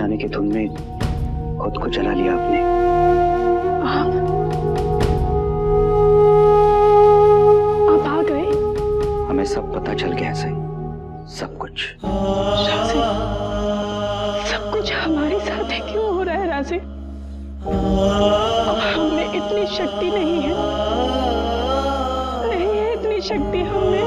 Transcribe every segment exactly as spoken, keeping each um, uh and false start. बचाने के धुन में खुद को जला लिया आपने। आप आ गए? हमें सब पता चल गया सही, सब कुछ। राज़ी, सब कुछ हमारे साथ है क्यों हो रहा है राज़ी? हमने इतनी शक्ति नहीं है, नहीं है इतनी शक्ति हमने।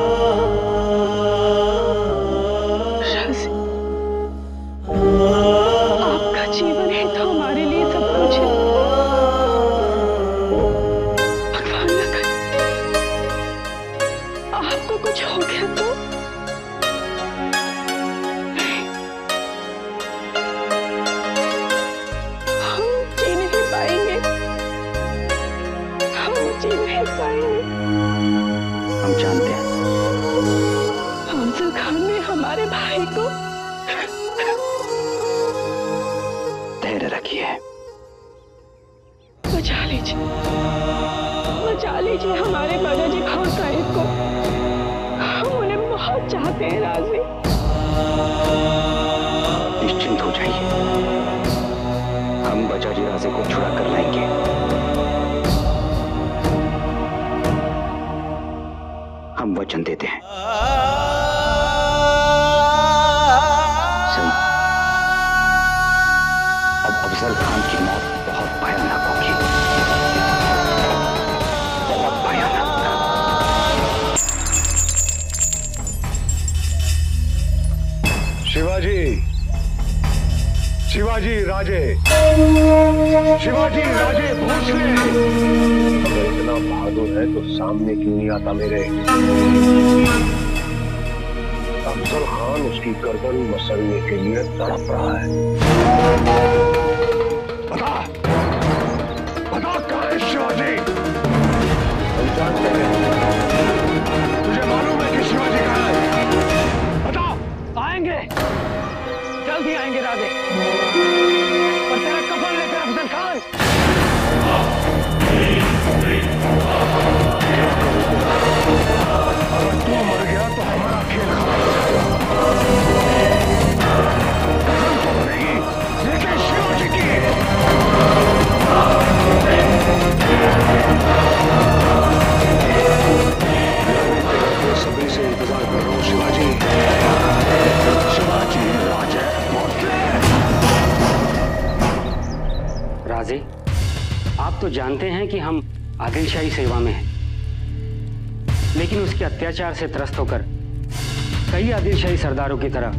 आदिलशाही सेवा में है, लेकिन उसके अत्याचार से त्रस्त होकर कई आदिलशाही सरदारों की तरह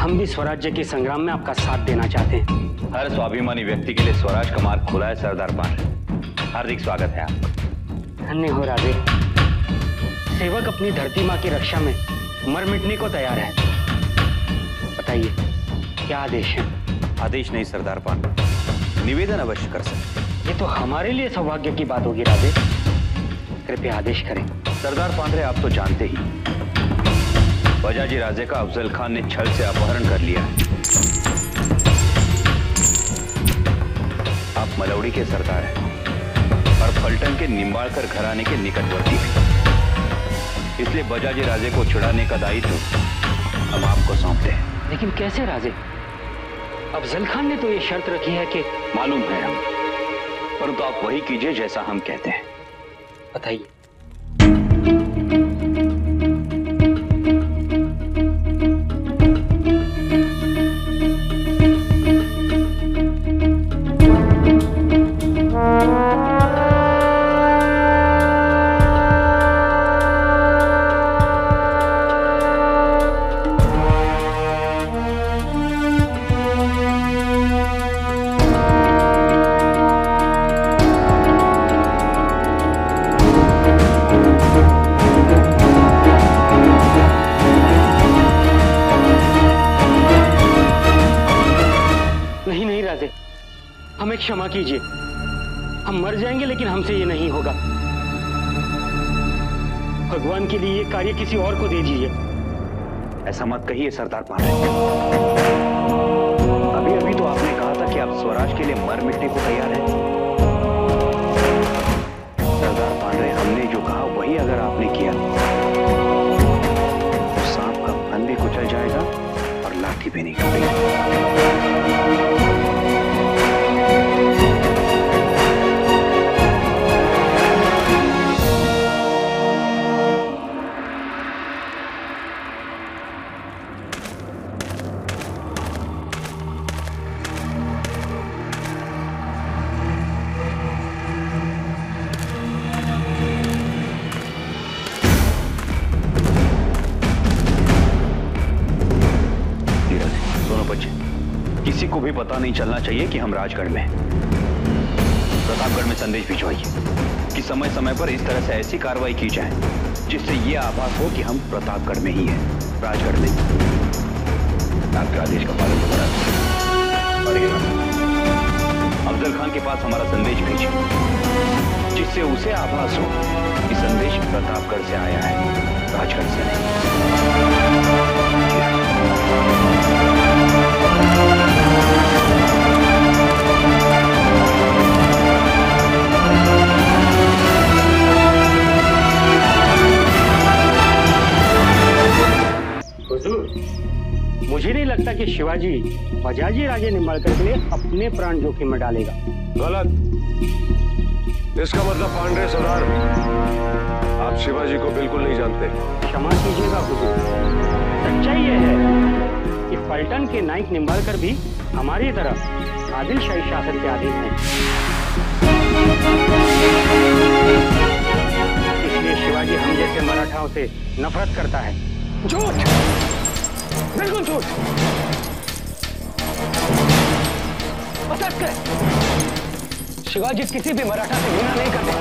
हम भी स्वराज्य के संग्राम में आपका साथ देना चाहते हैं। हर स्वाभिमानी व्यक्ति के लिए स्वराज का मार्ग खुला है सरदार पांडे। हार्दिक स्वागत है आपका। धन्य हो राधे। सेवक अपनी धरती माँ की रक्षा में मर मिटने को तैयार है। बताइए क्या आदेश है? आदेश नहीं सरदार पांडे, निवेदन अवश्य कर सकते। ये तो हमारे लिए सौभाग्य की बात होगी राधे, कृपया आदेश करें। सरदार पांडे आप तो जानते ही, बजाजी राजे का अफजल खान ने छल से अपहरण कर लिया है। आप मलौड़ी के सरदार हैं और फलटन के निम्बालकर घराने के निकटवर्ती भी, इसलिए बजाजी राजे को छुड़ाने का दायित्व हम आपको सौंपते हैं। लेकिन कैसे राजे? अफजल खान ने तो ये शर्त रखी है कि मालूम है हम, परंतु आप वही कीजिए जैसा हम कहते हैं। बताइए। क्षमा कीजिए, हम मर जाएंगे लेकिन हमसे ये नहीं होगा। भगवान के लिए ये कार्य किसी और को दे दीजिए। ऐसा मत कहिए सरदार पांडे। अभी अभी तो आपने कहा था कि आप स्वराज के लिए मर मिटने को तैयार हैं। सरदार पांडे, हमने जो कहा वही अगर आपने किया तो सांप का फन भी कुचल जाएगा और लाठी भी नहीं कटेगी। बचे। किसी को भी पता नहीं चलना चाहिए कि हम राजगढ़ में प्रतापगढ़ में संदेश भिजवाइए कि समय समय पर इस तरह से ऐसी कार्रवाई की जाए जिससे ये आभास हो कि हम प्रतापगढ़ में ही हैं, राजगढ़ में। आपके आदेश का पालन करा। अफजल खान के पास हमारा संदेश भेजिए जिससे उसे आभास हो कि संदेश प्रतापगढ़ से आया है, राजगढ़ से नहीं। मुझे नहीं लगता कि शिवाजी बजाजी राजे निम्बालकर के लिए अपने प्राण जोखिम में डालेगा। गलत। इसका मतलब पांडे सरदार आप शिवाजी को बिल्कुल नहीं जानते। क्षमा कीजिएगा हुजूर। सच्चाई यह है कि फल्टन के नाइक निम्बालकर भी हमारी तरह आदिलशाही शासन के अधीन हैं। इसलिए शिवाजी हम जैसे मराठाओं से नफरत करता है। झूठ, बिल्कुल झूठ। असत्य कर। शिवाजी किसी भी मराठा से घृणा नहीं करते।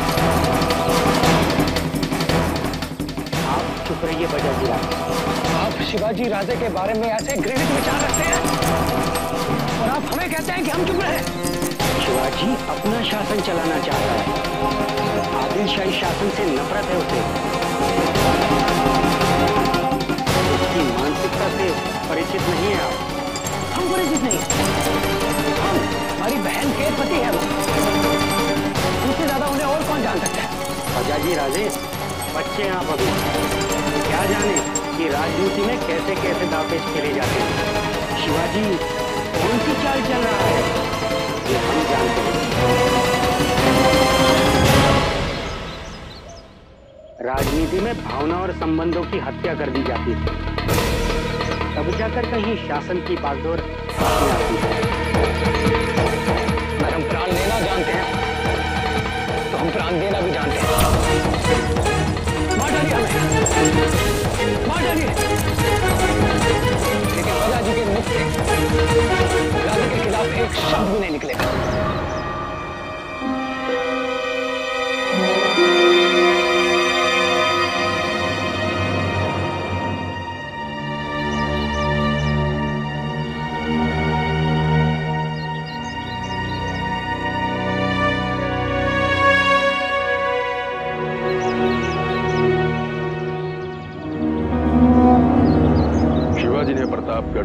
आप चुप रहिए बजाजी। आप शिवाजी राजे के बारे में ऐसे घृणित विचार रखते हैं और आप हमें कहते हैं कि हम चुप रहें। शिवाजी अपना शासन चलाना चाहता है। आदिलशाही शासन से नफरत है उसे। मानसिकता से परिचित नहीं है आप। हम परिचित नहीं, हम हमारी बहन के पति है। उससे ज्यादा उन्हें और कौन जान सकता है? बजाजी राजे बच्चे हैं आप अभी, क्या जाने कि राजनीति में कैसे कैसे दांव खेले जाते हैं। शिवाजी कौन सी चाल चल रहा है ये हम जानते हैं। राजनीति में भावना और संबंधों की हत्या कर दी जाती है, तब जाकर कहीं शासन की बागडोर सामने आती है। अगर हम प्राण लेना जानते हैं तो हम प्राण देना भी जानते हैं। मार डालिए हमें, मार डालिए। लेकिन बजाजी के मुख से राजा के खिलाफ एक शब्द भी नहीं निकलेगा।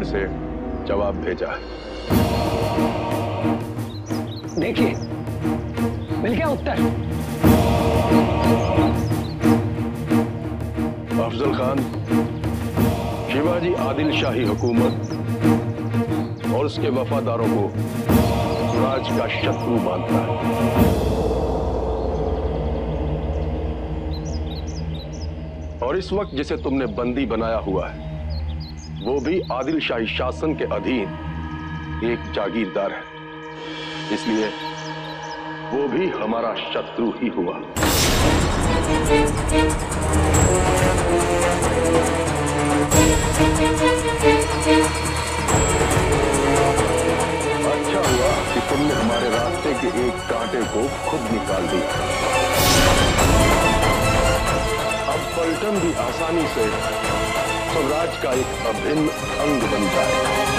से जवाब भेजा है। देखिए मिल गया उत्तर। अफजल खान, शिवाजी आदिलशाही हुकूमत और उसके वफादारों को राज का शत्रु मानता है और इस वक्त जिसे तुमने बंदी बनाया हुआ है वो भी आदिलशाही शासन के अधीन एक जागीरदार है, इसलिए वो भी हमारा शत्रु ही हुआ। अच्छा हुआ कि तुमने हमारे रास्ते के एक कांटे को खुद निकाल दिया। अब पलटन भी आसानी से स्वराज का एक अभिन्न अंग बन जाएगा।